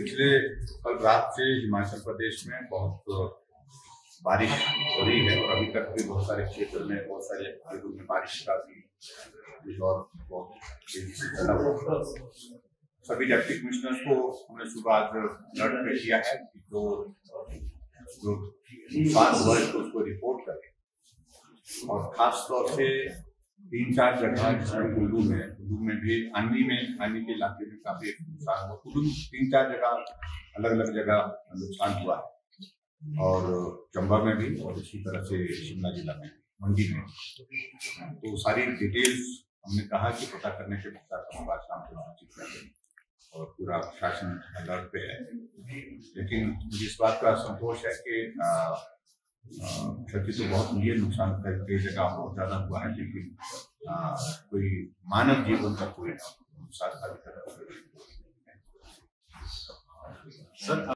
पिछले कल रात से हिमाचल प्रदेश में बहुत बारिश हो रही है और अभी तक भी बहुत सारे क्षेत्र में बहुत सारे भागों में बारिश का भी दौर बहुत तेजी से चला हुआ। सभी डिप्टी कमिश्नर्स को हमने सुबह अलर्ट पे किया है कि जो नुकसान हुआ है उसको रिपोर्ट करें और खासतौर से 3-4 जगह कुल्लू में भी अनवी के इलाके में काफी नुकसान हुआ। कुल्लू 3-4 जगह अलग-अलग जगह नुकसान हुआ है और चंबा में भी और इसी तरह से शिमला जिला में मंडी में। तो सारी डिटेल्स हमने कहा कि पता करने के पश्चात हम आज शाम को बातचीत करेंगे और पूरा प्रशासन अलर्ट पे है। लेकिन इस बात का संतोष है कि क्षति तो बहुत ये नुकसान कई जगह बहुत ज्यादा हुआ है लेकिन कोई मानव जीवन का कोई नुकसान। सर